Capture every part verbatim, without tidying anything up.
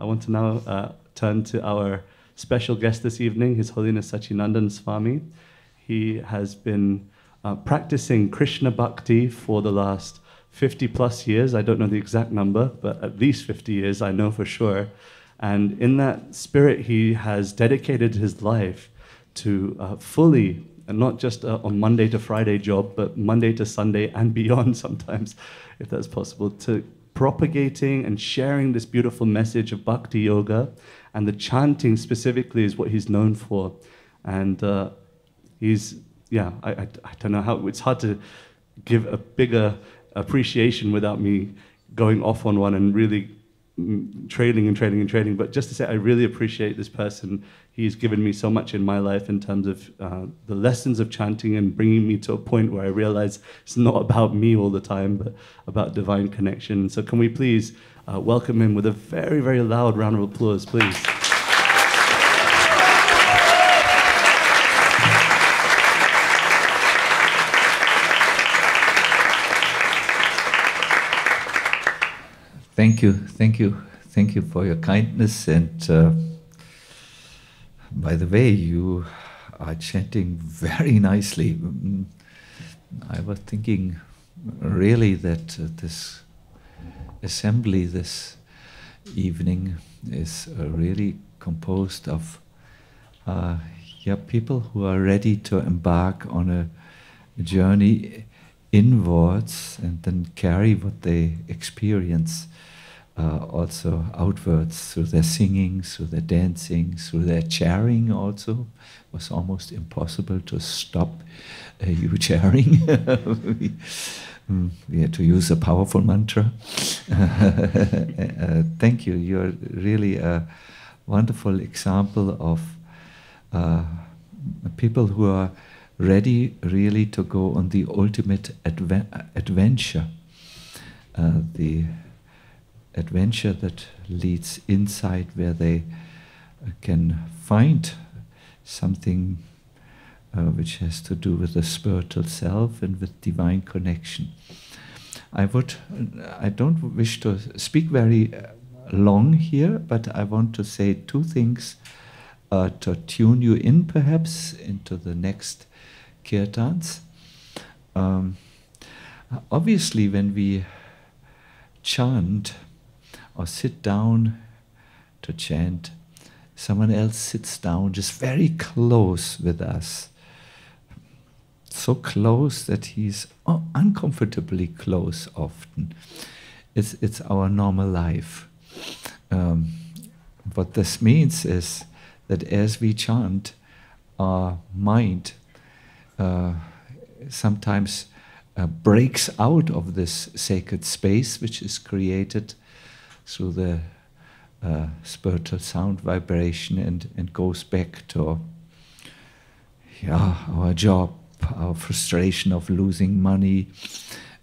I want to now uh, turn to our special guest this evening, His Holiness Sacinandana Swami. He has been uh, practicing Krishna Bhakti for the last fifty plus years. I don't know the exact number, but at least fifty years I know for sure. And in that spirit, he has dedicated his life to uh, fully, and not just a, a Monday to Friday job, but Monday to Sunday and beyond sometimes, if that's possible, to propagating and sharing this beautiful message of bhakti yoga. And the chanting specifically is what he's known for. And uh, he's, yeah, I, I, I don't know how, it's hard to give a bigger appreciation without me going off on one and really trailing and trailing and trailing, but just to say I really appreciate this person. He's given me so much in my life in terms of uh, the lessons of chanting and bringing me to a point where I realize it's not about me all the time, but about divine connection. So can we please uh, welcome him with a very, very loud round of applause, please. Thank you, thank you, thank you for your kindness. And uh, by the way, you are chanting very nicely. I was thinking really that uh, this assembly this evening is uh, really composed of uh, yeah, people who are ready to embark on a journey inwards and then carry what they experience Uh, also outwards, through their singing, through their dancing, through their chairing also. It was almost impossible to stop uh, you chairing. we, mm, we had to use a powerful mantra. uh, thank you. You're really a wonderful example of uh, people who are ready really to go on the ultimate adve- adventure. Uh, the adventure that leads inside, where they can find something uh, which has to do with the spiritual self and with divine connection. I would, I don't wish to speak very long here, but I want to say two things uh, to tune you in perhaps into the next kirtans. Um, obviously, when we chant or sit down to chant, someone else sits down just very close with us. So close that he's uncomfortably close often. It's, it's our normal life. Um, what this means is that as we chant, our mind uh, sometimes uh, breaks out of this sacred space which is created through the uh, spiritual sound vibration, and, and goes back to yeah, our job, our frustration of losing money.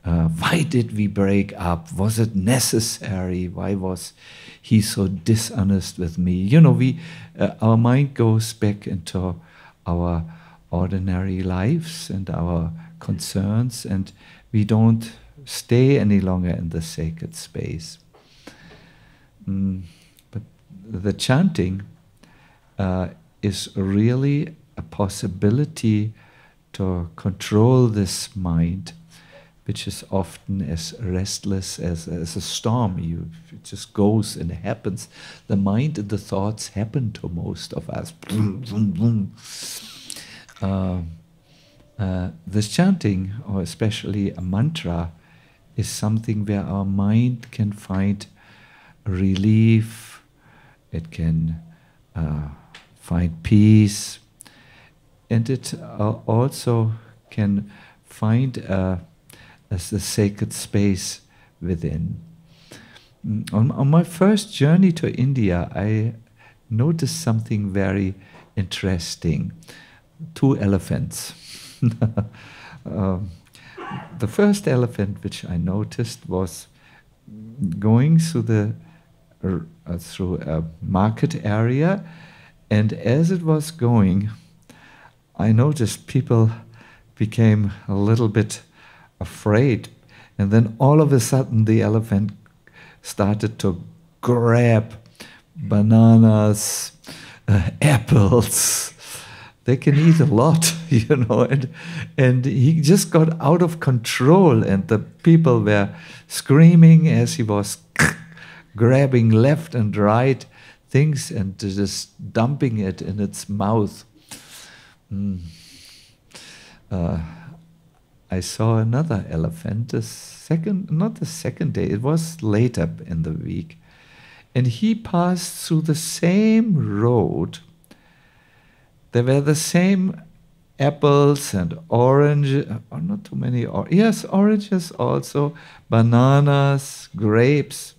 Uh, why did we break up? Was it necessary? Why was he so dishonest with me? You know, we, uh, our mind goes back into our ordinary lives and our concerns, and we don't stay any longer in the sacred space. Mm, but the chanting uh, is really a possibility to control this mind, which is often as restless as, as a storm. You, it just goes and happens. The mind and the thoughts happen to most of us. uh, uh, this chanting, or especially a mantra, is something where our mind can find relief, it can uh, find peace, and it uh, also can find uh, as the sacred space within. On, on my first journey to India, I noticed something very interesting. Two elephants. um, the first elephant which I noticed was going through the Uh, through a market area, and as it was going, I noticed people became a little bit afraid, and then all of a sudden the elephant started to grab bananas, uh, apples. They can eat a lot, you know, and, and he just got out of control, and the people were screaming as he was grabbing left and right things and just dumping it in its mouth. Mm. Uh, I saw another elephant the second, not the second day, it was later in the week, and he passed through the same road. There were the same apples and oranges, or not too many, or yes, oranges also, bananas, grapes.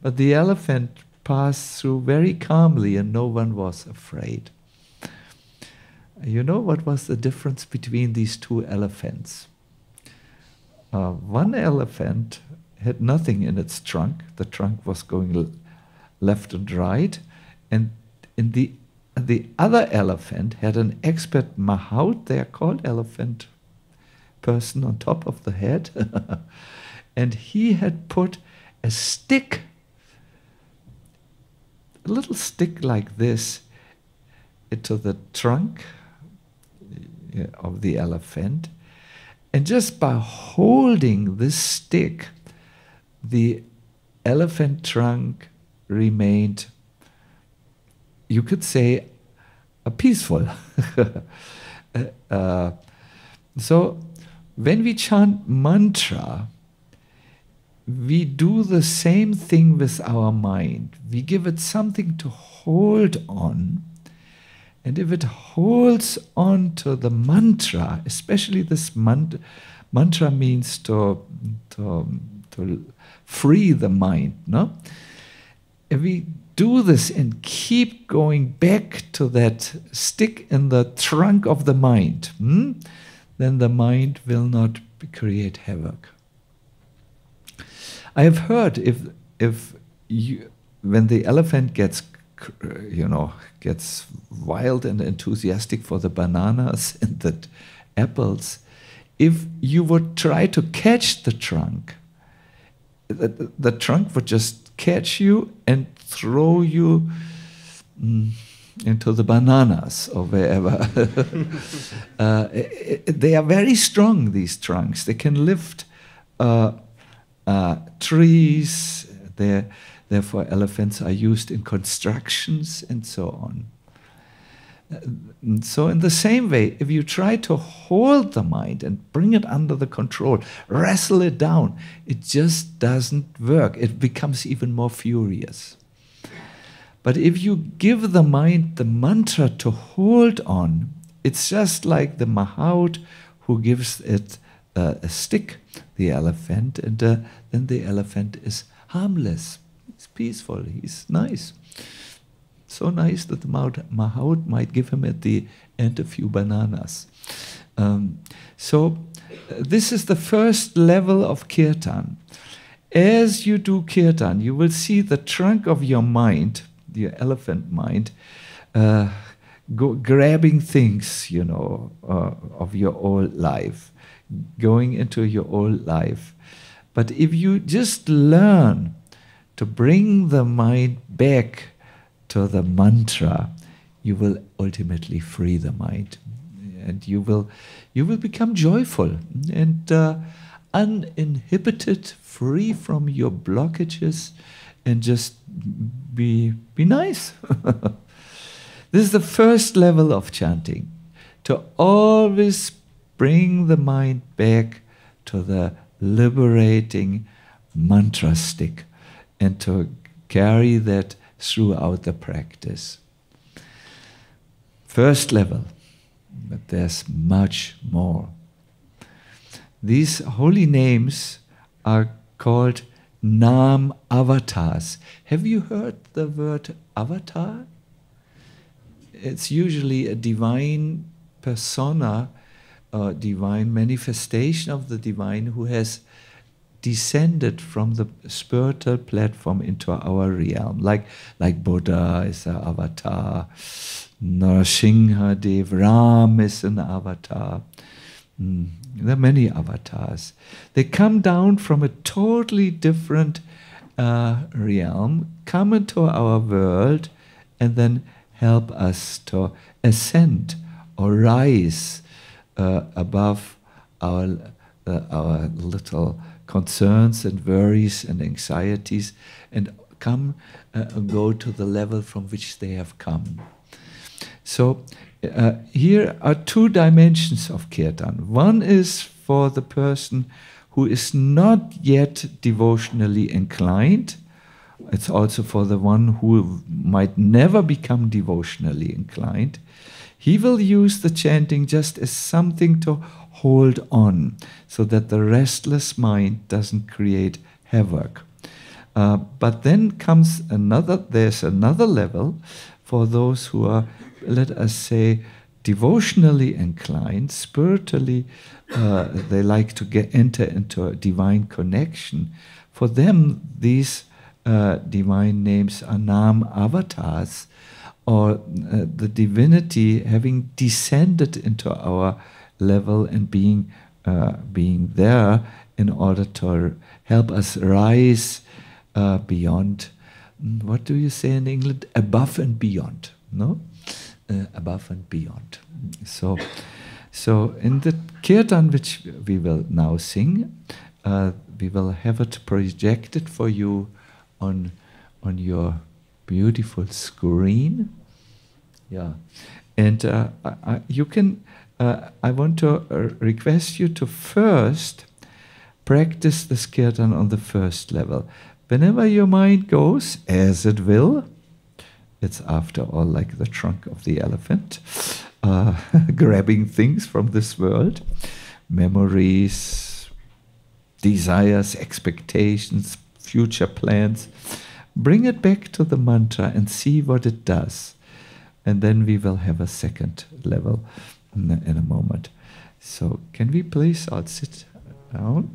But the elephant passed through very calmly and no one was afraid. You know what was the difference between these two elephants? Uh, one elephant had nothing in its trunk. The trunk was going left and right, and in the The other elephant had an expert mahout, they are called elephant person, on top of the head. And he had put a stick, a little stick like this, into the trunk of the elephant. And just by holding this stick, the elephant trunk remained, you could say, uh, peaceful. uh, so when we chant mantra, we do the same thing with our mind. We give it something to hold on. And if it holds on to the mantra, especially this mantra, mantra means to, to, to free the mind. No? If we do this and keep going back to that stick in the trunk of the mind, hmm? then the mind will not create havoc. I have heard if if you, when the elephant gets, you know, gets wild and enthusiastic for the bananas and the apples, if you would try to catch the trunk, the, the trunk would just catch you and throw you mm, into the bananas or wherever. uh, it, it, they are very strong, these trunks. They can lift uh, uh, trees. They're, therefore, elephants are used in constructions and so on. And so in the same way, if you try to hold the mind and bring it under the control, wrestle it down, it just doesn't work. It becomes even more furious. But if you give the mind the mantra to hold on, it's just like the mahout who gives it uh, a stick, the elephant, and uh, then the elephant is harmless. He's peaceful. He's nice. So nice that the mahout might give him at the end a few bananas. Um, so uh, this is the first level of kirtan. As you do kirtan, you will see the trunk of your mind, your elephant mind, uh, go grabbing things, you know, uh, of your old life, going into your old life. But if you just learn to bring the mind back to the mantra, you will ultimately free the mind, and you will, you will become joyful and uh, uninhibited, free from your blockages, and just be, be nice. This is the first level of chanting, to always bring the mind back to the liberating mantra stick and to carry that throughout the practice. First level, but there's much more. These holy names are called Nama avatars. Have you heard the word avatar? It's usually a divine persona, a divine manifestation of the divine who has descended from the spiritual platform into our realm. Like, like Buddha is an avatar, Narasimha Dev, Ram is an avatar. Mm. There are many avatars. They come down from a totally different uh, realm, come into our world and then help us to ascend or rise uh, above our, uh, our little concerns and worries and anxieties, and come uh, and go to the level from which they have come. So uh, here are two dimensions of kirtan. One is for the person who is not yet devotionally inclined. It's also for the one who might never become devotionally inclined. He will use the chanting just as something to hold on, so that the restless mind doesn't create havoc. Uh, but then comes another, there's another level for those who are, let us say, devotionally inclined, spiritually, uh, they like to get enter into a divine connection. For them, these uh, divine names are Nama avatars, or uh, the divinity having descended into our level and being, uh, being there in order to help us rise uh, beyond, what do you say in England? Above and beyond, no? Uh, above and beyond. So, so in the kirtan which we will now sing, uh, we will have it projected for you on on your beautiful screen. Yeah, and uh, I, you can. Uh, I want to request you to first practice this kirtan on the first level. Whenever your mind goes, as it will. It's after all like the trunk of the elephant, uh, grabbing things from this world, memories, desires, expectations, future plans. Bring it back to the mantra and see what it does. And then we will have a second level in a, in a moment. So can we please all sit down?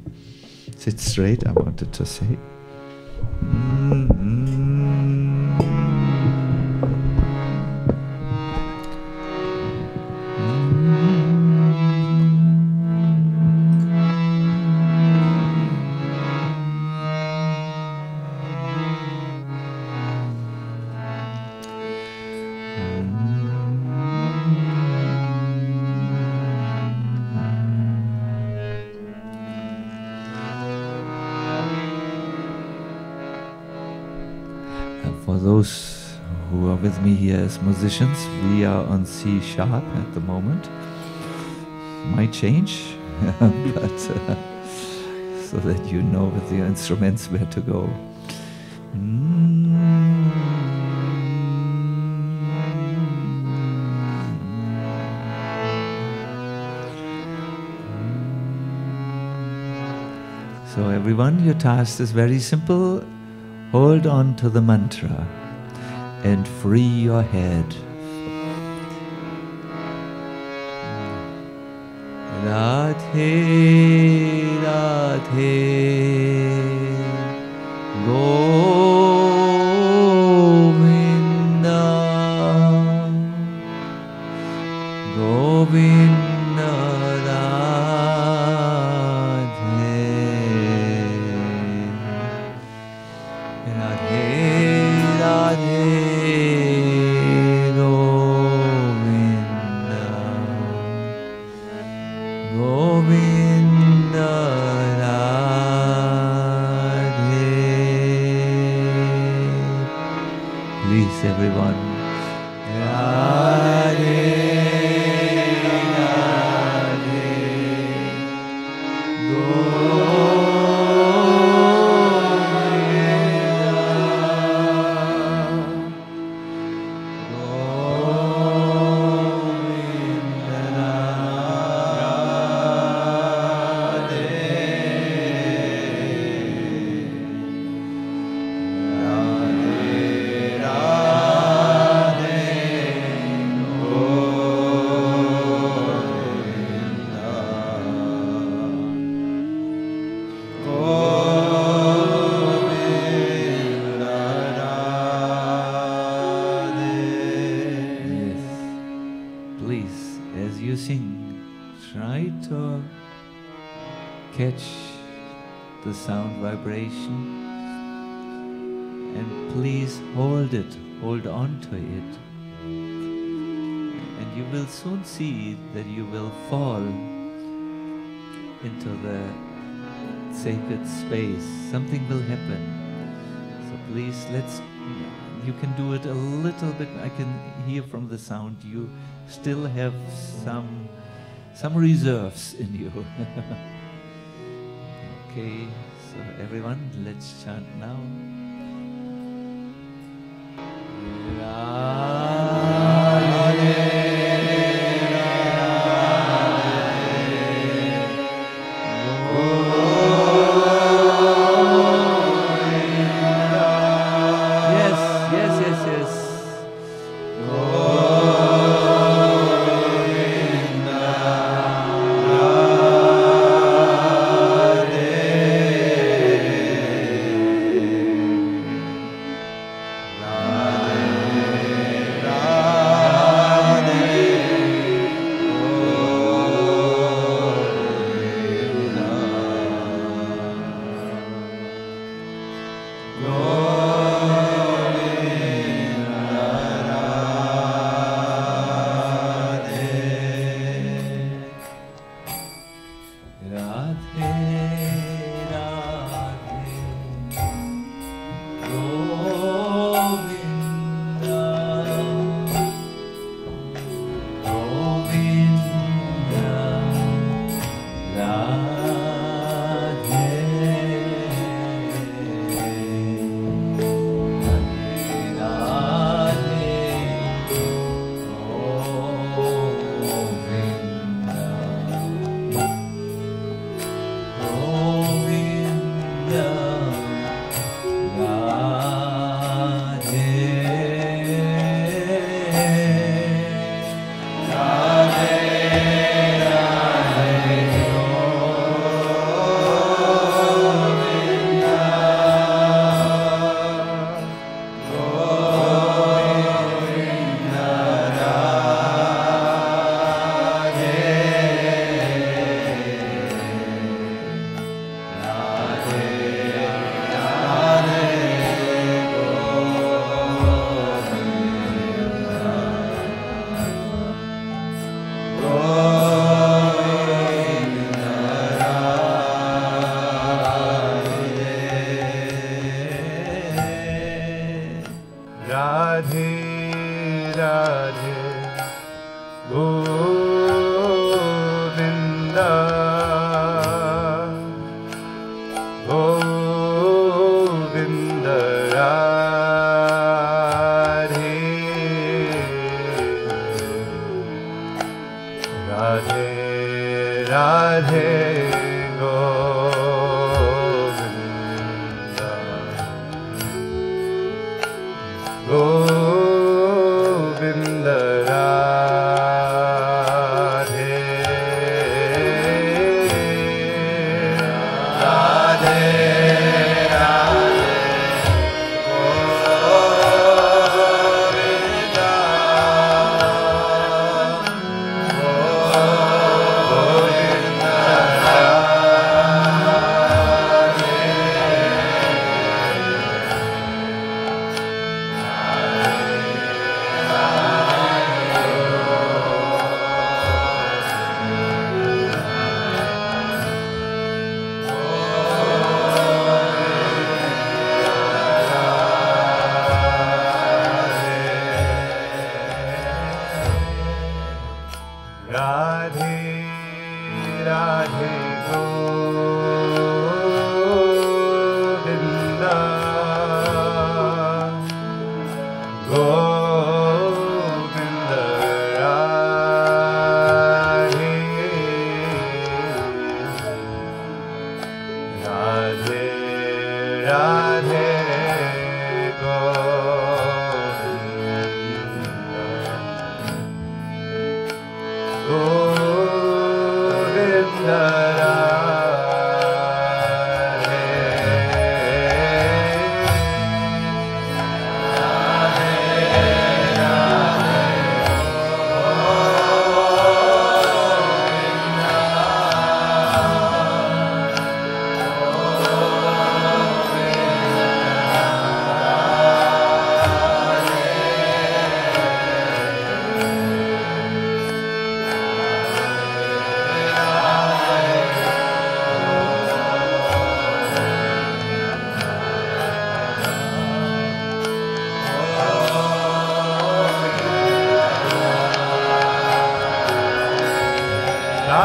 Sit straight, I wanted to say. Mm-hmm. Me here as musicians, we are on C sharp at the moment. Might change, but uh, so that you know with your instruments where to go. So everyone, your task is very simple. Hold on to the mantra and free your head. Radhe, Radhe, Govinda, Govinda, Radhe, Radhe, Radhe. Catch the sound vibration please hold it, hold on to it. And you will soon see that you will fall into the sacred space. Something will happen. So please, let's, you can do it a little bit. I can hear from the sound you still have some, some reserves in you. Okay, so everyone, let's chant now. Radhe. Yeah.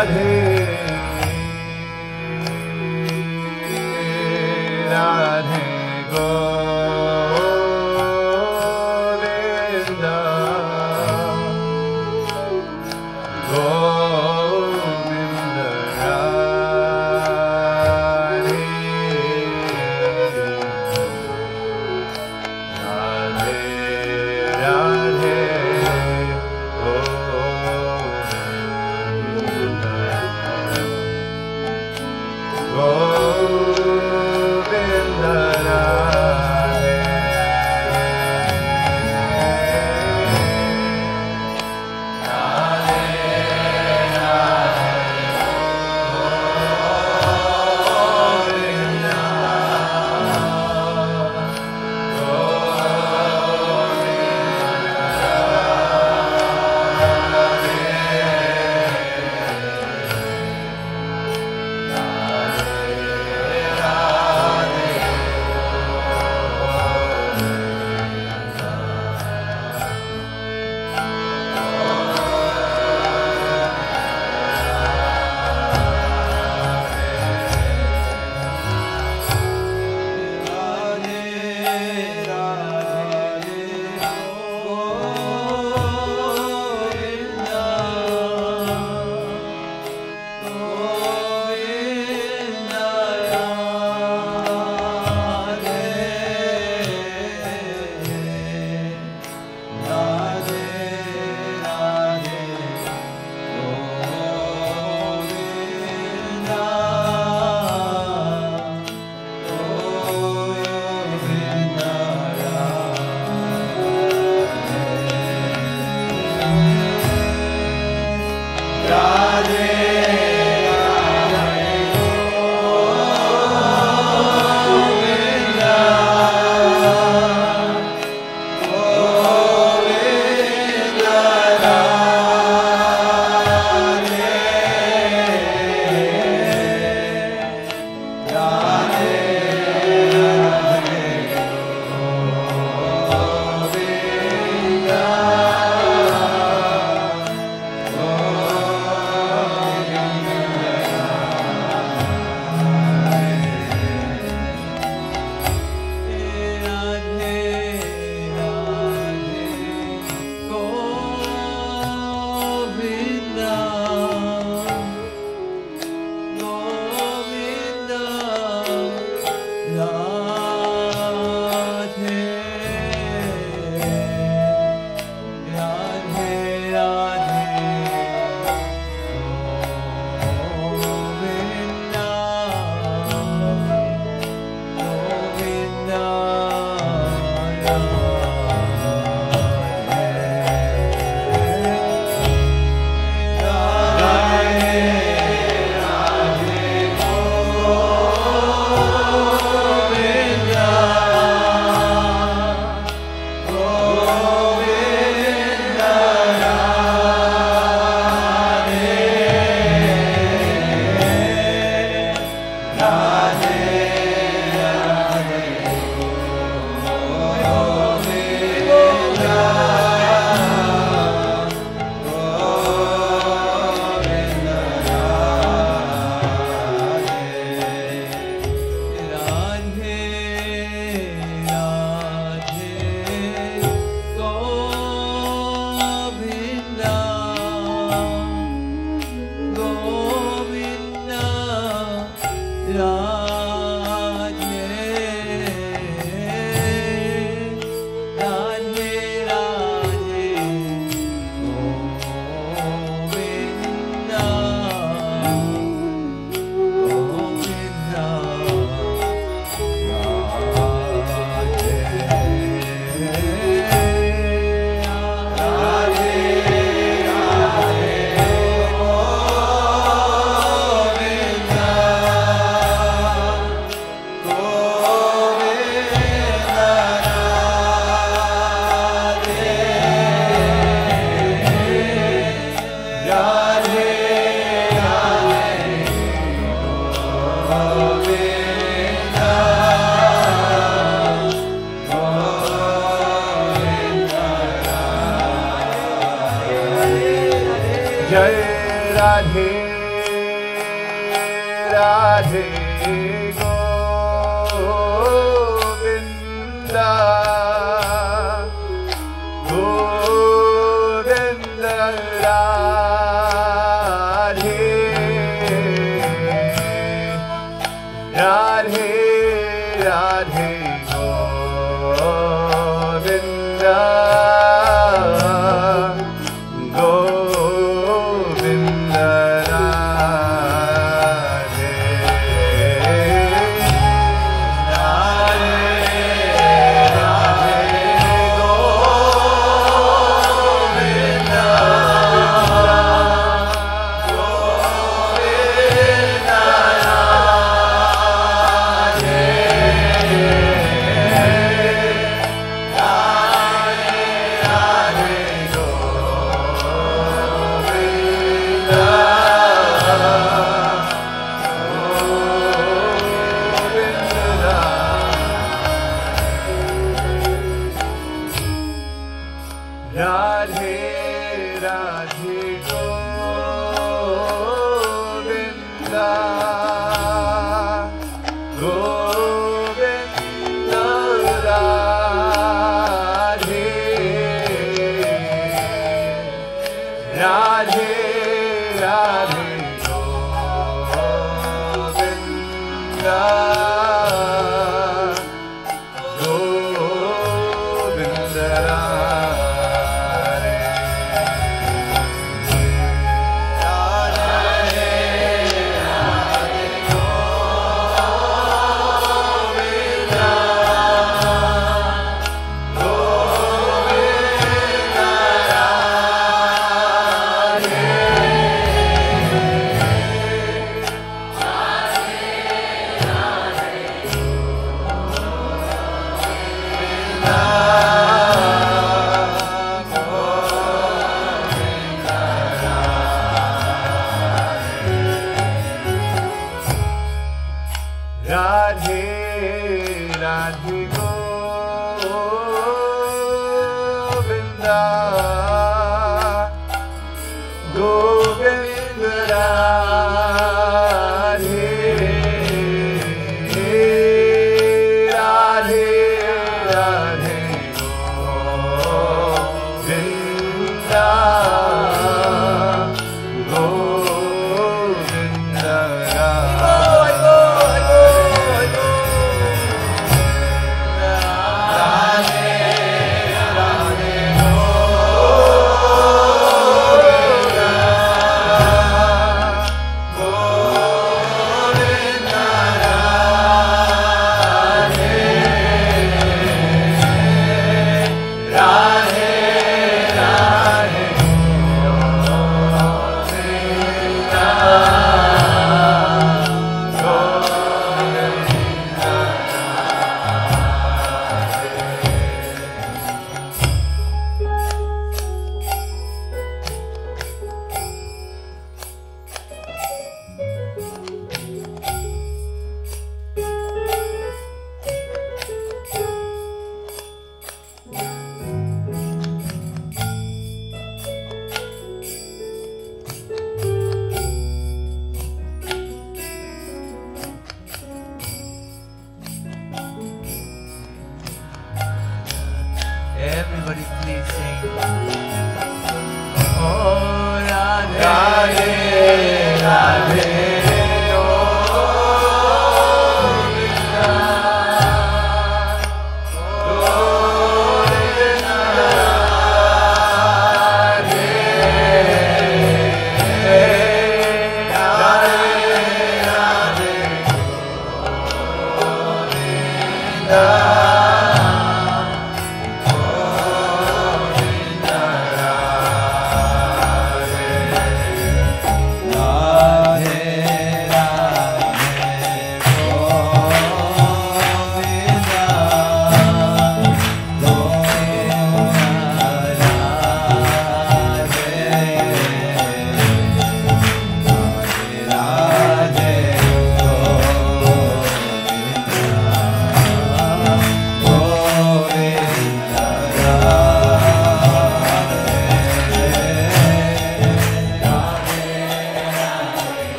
Radhe, Radhe Govinda, Govinda Radhe, Radhe, Radhe Jai Radhe Radhe Govinda.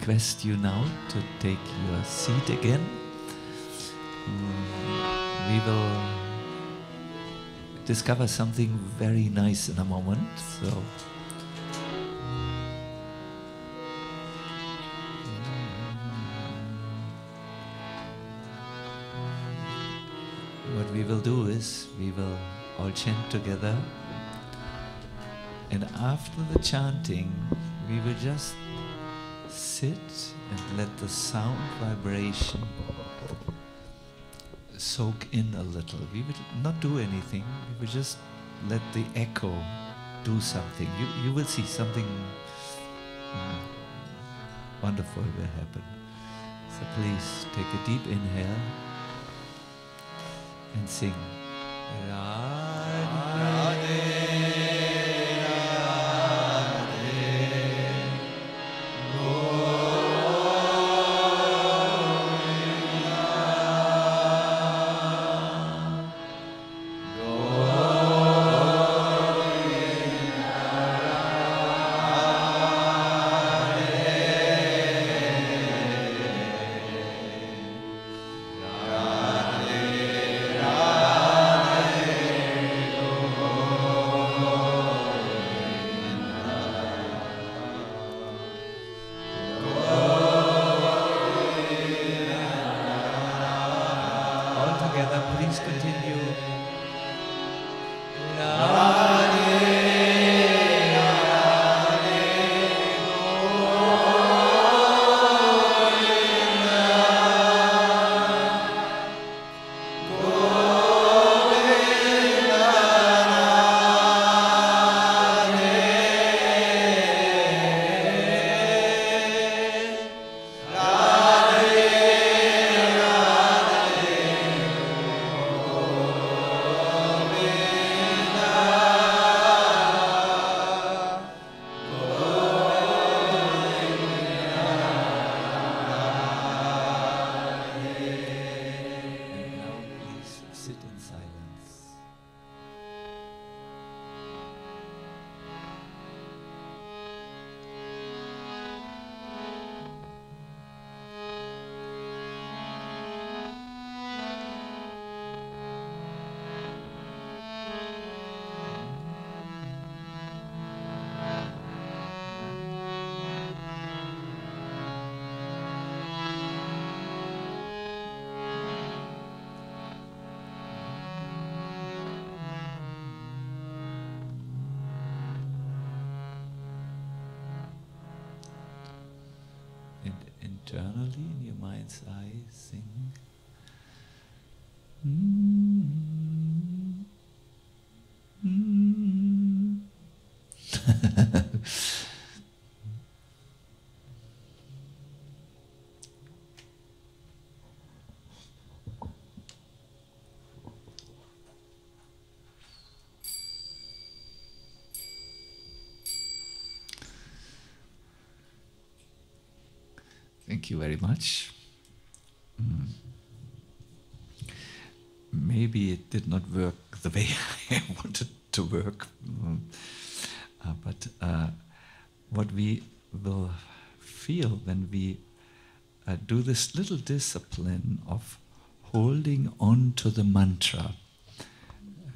request you now to take your seat again. We will discover something very nice in a moment. So. What we will do is, we will all chant together, and after the chanting, we will just sit and let the sound vibration soak in a little. We will not do anything, we will just let the echo do something. You, you will see something mm, wonderful will happen. So please take a deep inhale and sing Radhe. Internally, in your mind's eye, sing. Mm. Mm. Thank you very much. Mm. Maybe it did not work the way I wanted to work, mm. uh, but uh, what we will feel when we uh, do this little discipline of holding on to the mantra,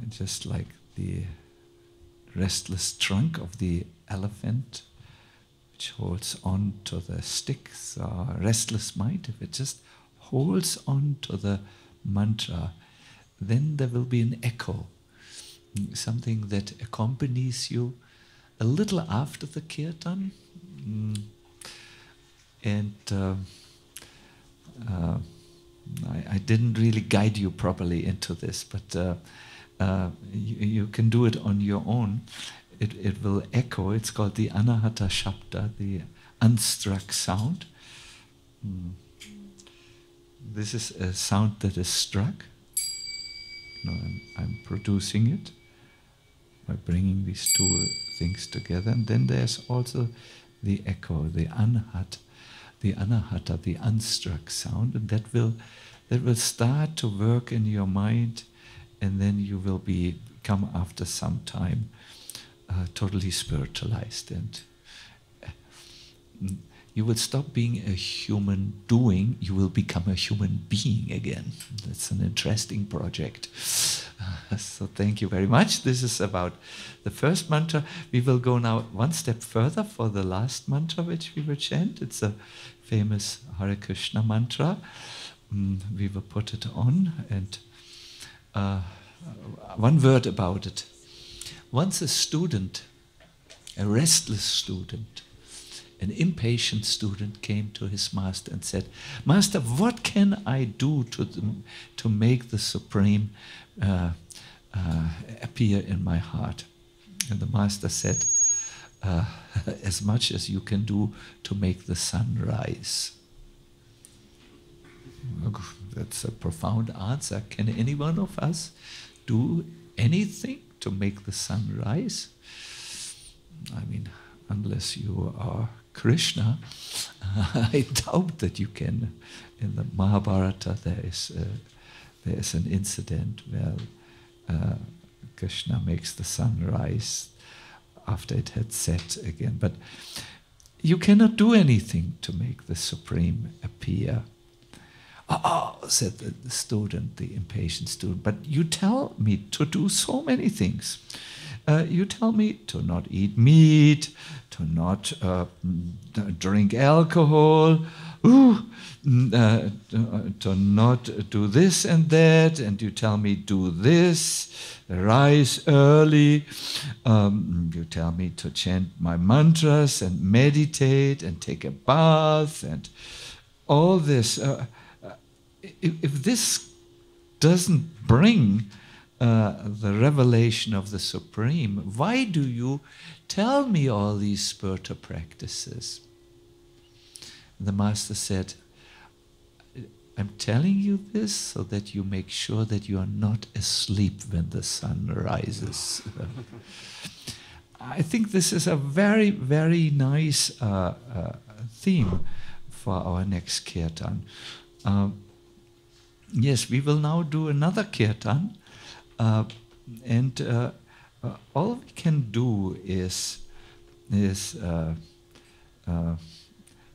just like the restless trunk of the elephant which holds on to the sticks, or restless mind, if it just holds on to the mantra, then there will be an echo, something that accompanies you a little after the kirtan, and uh, uh, I, I didn't really guide you properly into this, but uh, uh, you, you can do it on your own. It, it will echo. It's called the anahata shabda, the unstruck sound. Mm. This is a sound that is struck. No, I'm, I'm producing it by bringing these two things together. And then there's also the echo, the anhat, the anahata, the unstruck sound, and that will that will start to work in your mind, and then you will be come after some time. Uh, totally spiritualized, and you will stop being a human doing, you will become a human being again. That's an interesting project. Uh, so thank you very much. This is about the first mantra. We will go now one step further for the last mantra which we will chant. It's a famous Hare Krishna mantra. Mm, we will put it on, and uh, one word about it. Once a student, a restless student, an impatient student came to his master and said, "Master, what can I do to, to make the Supreme uh, uh, appear in my heart?" And the master said, uh, "As much as you can do to make the sun rise." That's a profound answer. Can any one of us do anything to make the sun rise? I mean, unless you are Krishna, uh, I doubt that you can. In the Mahabharata, there is a, there is an incident where uh, Krishna makes the sun rise after it had set again. But you cannot do anything to make the Supreme appear. "Oh," said the student, the impatient student, "but you tell me to do so many things. Uh, you tell me to not eat meat, to not uh, drink alcohol, ooh, uh, to not do this and that, and you tell me do this, rise early, um, you tell me to chant my mantras and meditate and take a bath and all this. Uh, if, if this doesn't bring Uh, the revelation of the Supreme, why do you tell me all these spiritual practices?" The Master said, "I'm telling you this so that you make sure that you are not asleep when the sun rises." I think this is a very, very nice uh, uh, theme for our next kirtan. Uh, yes, we will now do another kirtan. Uh, and uh, uh, all we can do is, is uh, uh,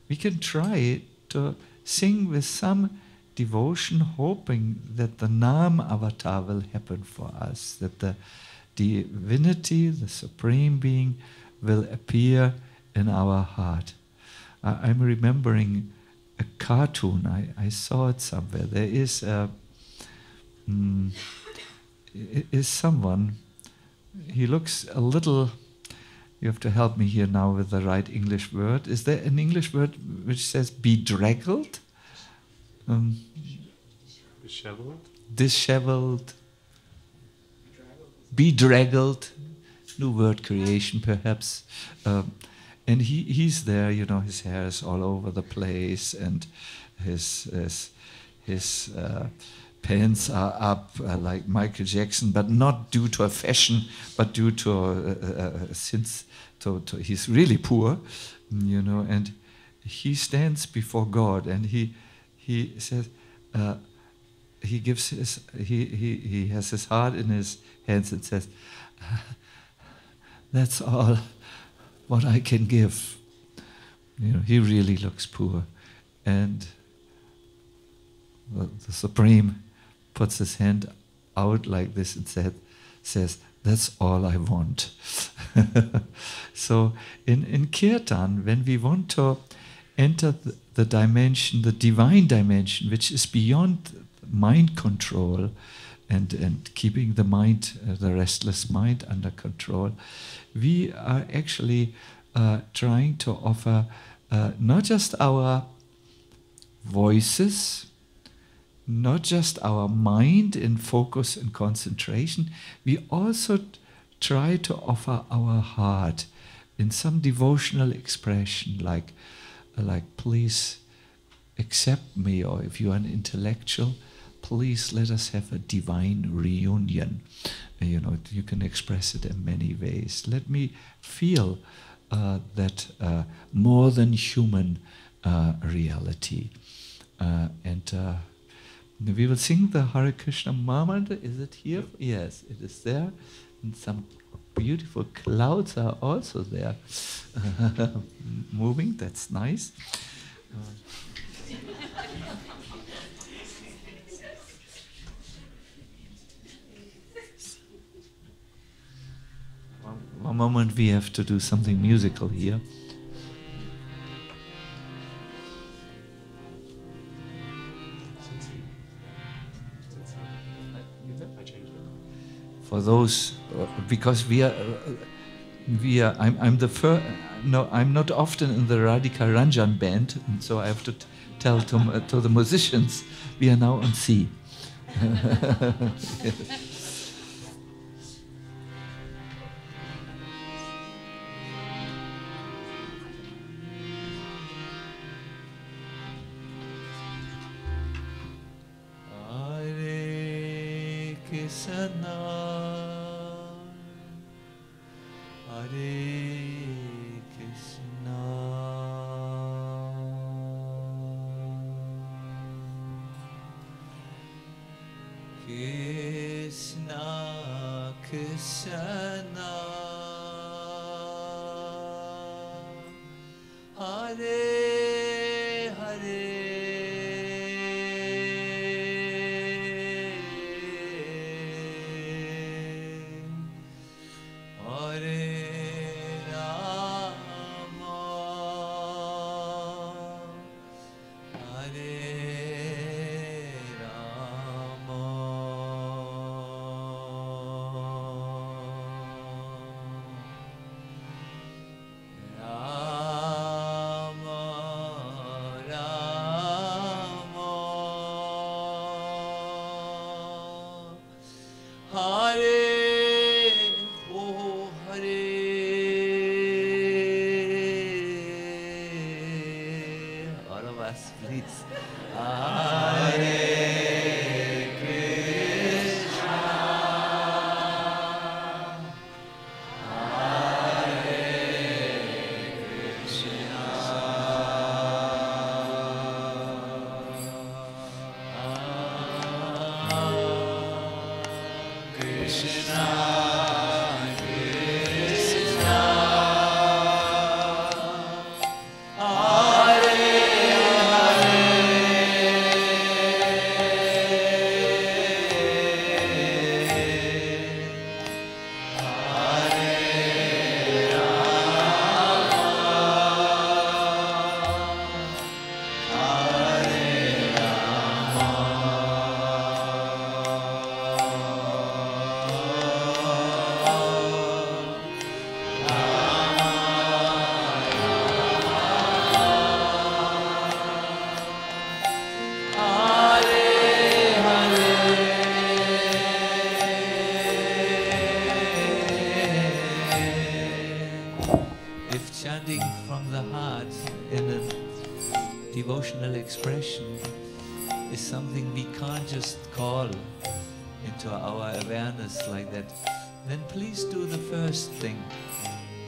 we can try to sing with some devotion, hoping that the Nama avatar will happen for us, that the divinity, the Supreme Being, will appear in our heart. Uh, I'm remembering a cartoon. I, I saw it somewhere. There is a... Um, is someone, he looks a little, you have to help me here now with the right English word. Is there an English word which says bedraggled? Um, Disheveled? Disheveled. Bedraggled. New word creation, perhaps. Um, and he, he's there, you know, his hair is all over the place, and his, his, his uh, pants are up uh, like Michael Jackson, but not due to a fashion, but due to uh, uh, since to, to he's really poor, you know. And he stands before God, and he he says uh, he gives his he, he he has his heart in his hands and says, "That's all what I can give." You know, he really looks poor, and the, the Supreme puts his hand out like this and said, says, "That's all I want." So in, in Kirtan, when we want to enter the, the dimension, the divine dimension, which is beyond mind control and, and keeping the mind, uh, the restless mind under control, we are actually uh, trying to offer uh, not just our voices, not just our mind in focus and concentration, we also try to offer our heart in some devotional expression, like, like, "Please accept me," or if you are an intellectual, "Please let us have a divine reunion." You know, you can express it in many ways. Let me feel uh, that uh, more than human uh, reality. Uh, and uh, We will sing the Hare Krishna mantra. Is it here? Yes, it is there. And some beautiful clouds are also there moving, that's nice. Uh, one moment, we have to do something musical here. For those, because we are, we are. I'm, I'm the first. No, I'm not often in the Radhika Ranjan band, and so I have to t tell to, uh, to the musicians we are now on C. Hare Krishna.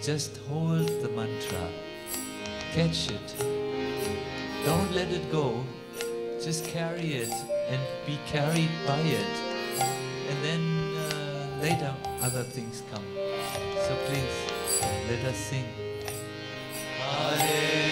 Just hold the mantra, catch it, don't let it go, just carry it and be carried by it, and then uh, later other things come. So please, let us sing. Hare.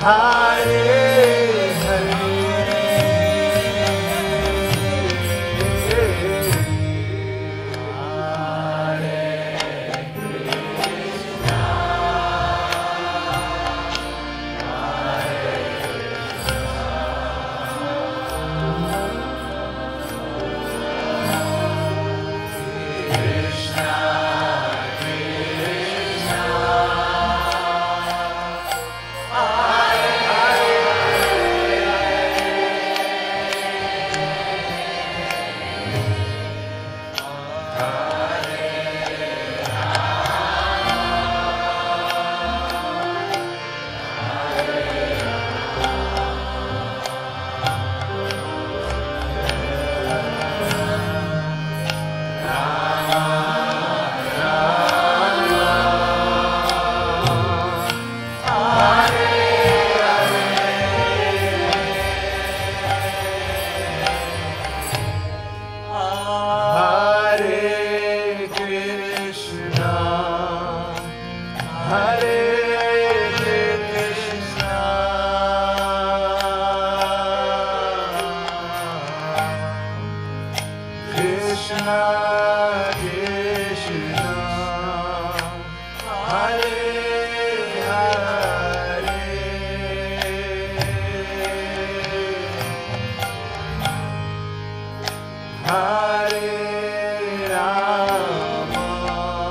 Hare Hare, Hare Krishna, Hare Krishna, Krishna. Hare Rama, Rama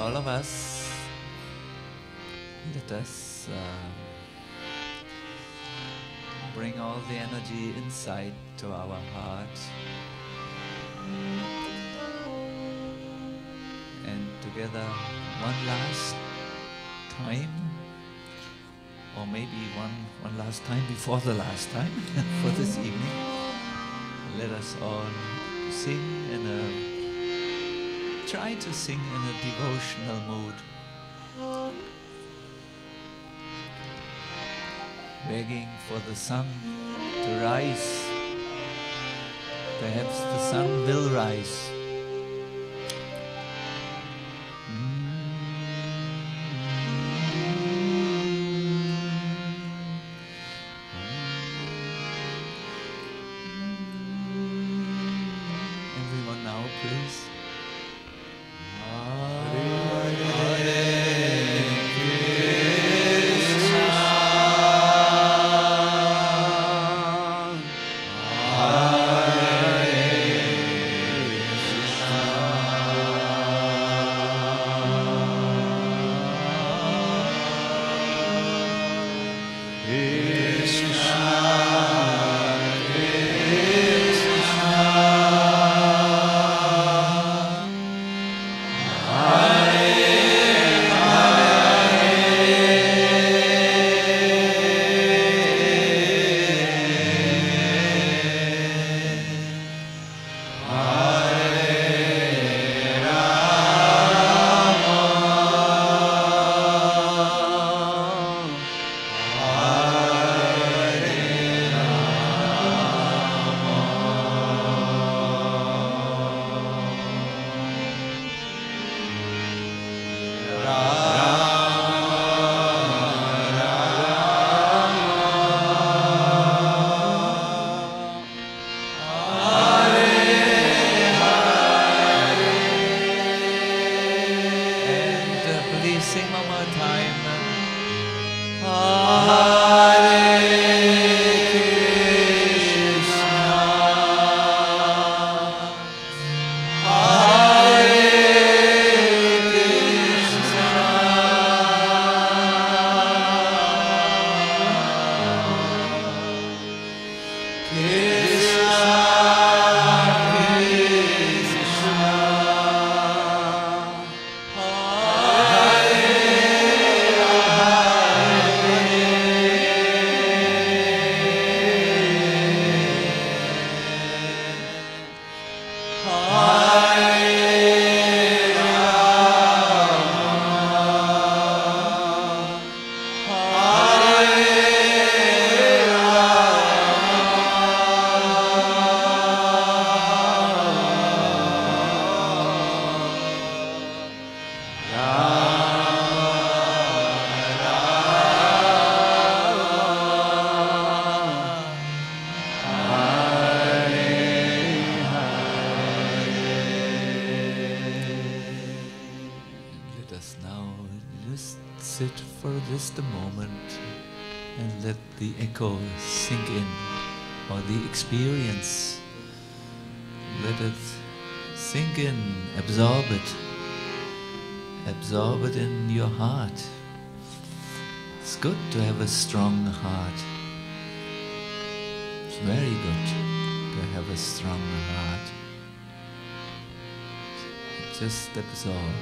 all of us, let us uh, bring all the energy inside to our heart, and together one last time, or maybe one, one last time before the last time for this evening, let us all sing in a, try to sing in a devotional mood, begging for the sun to rise. Perhaps the sun will rise. Sink in, or the experience, let it sink in, absorb it, absorb it in your heart. It's good to have a strong heart, it's very good to have a strong heart, just absorb.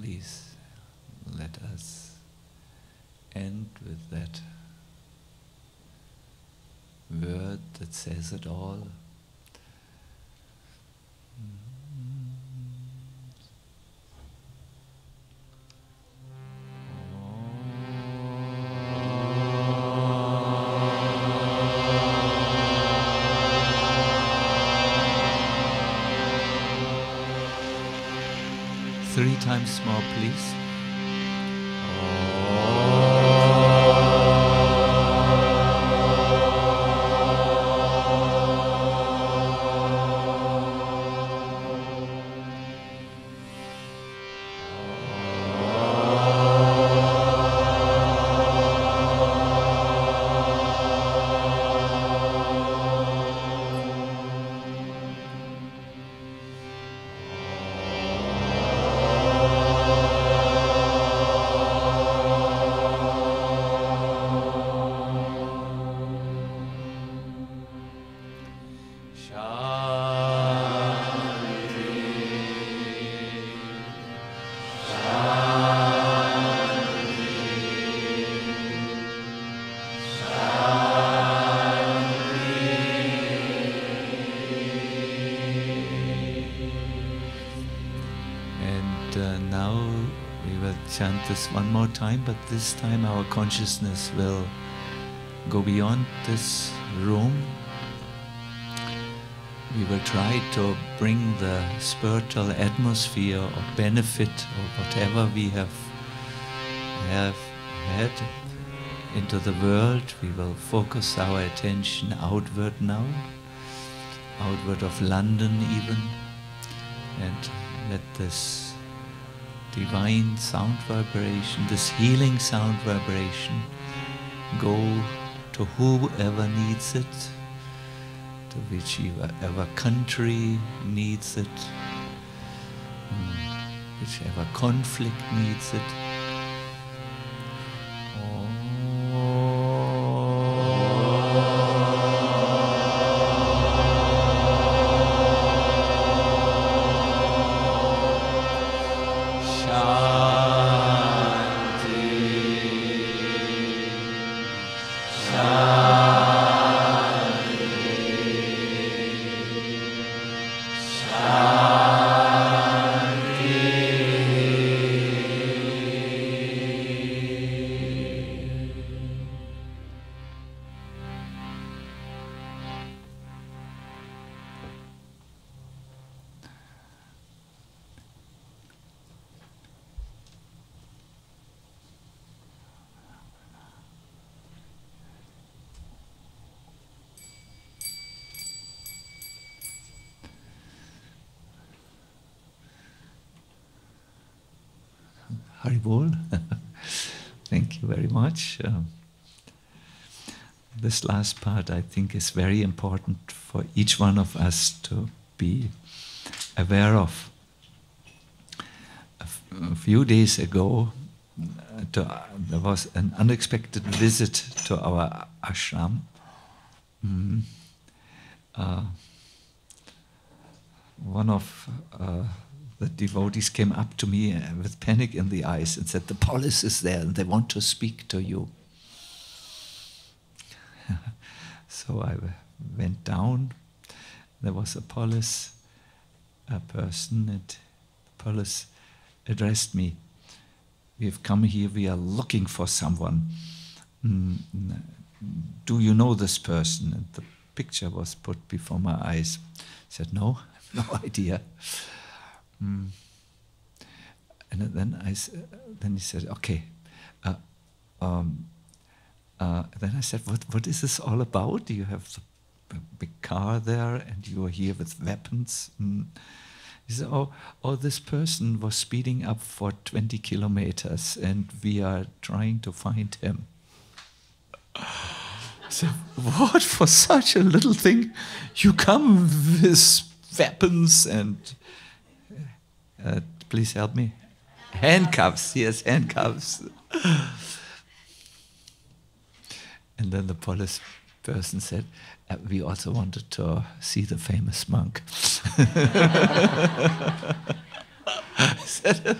Please let us end with that word that says it all. Oh. times more, please. Chant this one more time, but this time our consciousness will go beyond this room. We will try to bring the spiritual atmosphere or benefit or whatever we have, have had into the world. We will focus our attention outward now, outward of London even, and let this divine sound vibration, this healing sound vibration, go to whoever needs it, to whichever country needs it, whichever conflict needs it. Haribol, thank you very much. Um, this last part, I think, is very important for each one of us to be aware of. A, f a few days ago, uh, to, uh, there was an unexpected visit to our ashram. Mm. Uh, one of uh, The devotees came up to me with panic in the eyes and said, "The police is there and they want to speak to you." So I went down. There was a police a person, and the police addressed me. "We have come here, we are looking for someone. Mm, do you know this person?" And the picture was put before my eyes. I said, "No, I have no idea." Mm. And then I, then he said, "Okay." Uh, um, uh, then I said, "What? What is this all about? You have the big car there, and you are here with weapons." Mm. He said, "Oh, oh, this person was speeding up for twenty kilometers, and we are trying to find him." I said, "What? For such a little thing, you come with weapons and..." Uh, please help me. Handcuffs, yes, handcuffs. And then the police person said, uh, "We also wanted to see the famous monk." I said,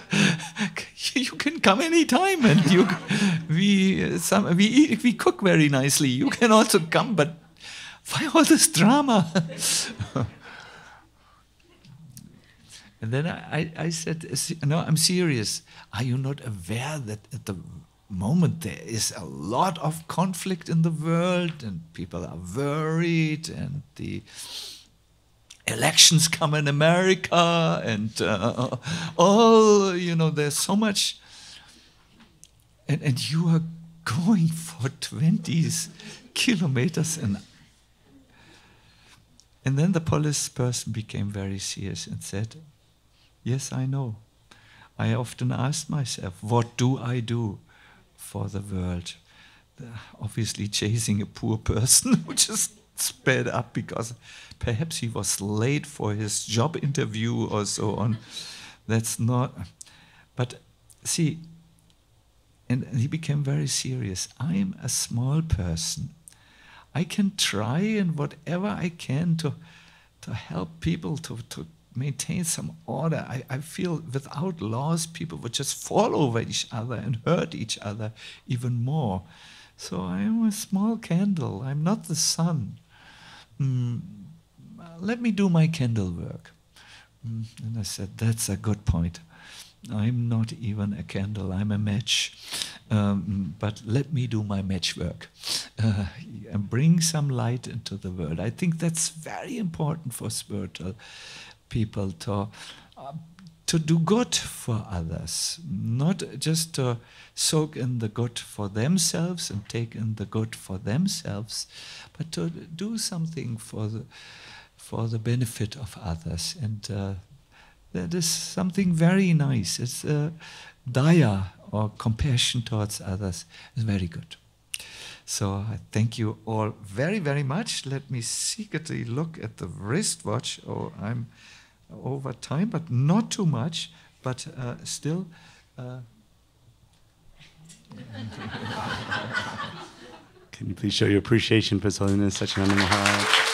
"You can come anytime, and you, we, some, we, eat, we cook very nicely. You can also come, but why all this drama?" And then I, I said, "No, I'm serious. Are you not aware that at the moment there is a lot of conflict in the world and people are worried and the elections come in America, and uh, all, you know, there's so much. And, and you are going for twenty kilometers an hour. And then the police person became very serious and said, yes, I know. I often ask myself, what do I do for the world? Obviously chasing a poor person who just sped up because perhaps he was late for his job interview or so on. That's not... But see, and he became very serious. I'm a small person. I can try and whatever I can to, to help people, to, to maintain some order. I, I feel without laws, people would just fall over each other and hurt each other even more. So I am a small candle. I'm not the sun. Mm, let me do my candle work. Mm, and I said, that's a good point. I'm not even a candle. I'm a match. Um, but let me do my matchwork uh, and bring some light into the world. I think that's very important for spiritual people to uh, to do good for others, not just to soak in the good for themselves and take in the good for themselves, but to do something for the for the benefit of others. And uh, that is something very nice. It's uh, daya, or compassion towards others, is very good. So I thank you all very, very much. Let me secretly look at the wristwatch. Oh, I'm over time, but not too much, but uh, still. Uh... Can you please show your appreciation for His Holiness Sacinandana Maharaj?